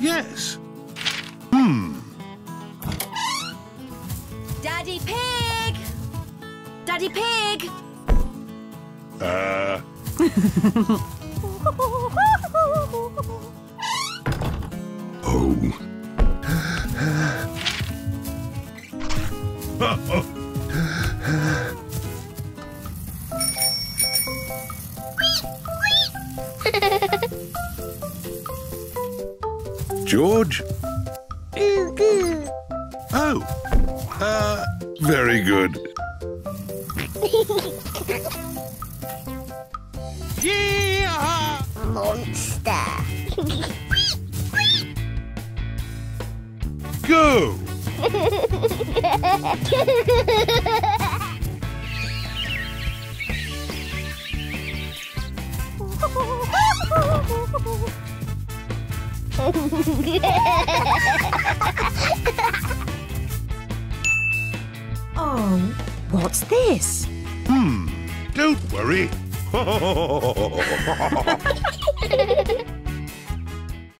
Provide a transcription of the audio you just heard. Yes. Daddy Pig! Daddy Pig! George? Oh, very good. Yeah! Monster. Go! Oh, what's this? Don't worry.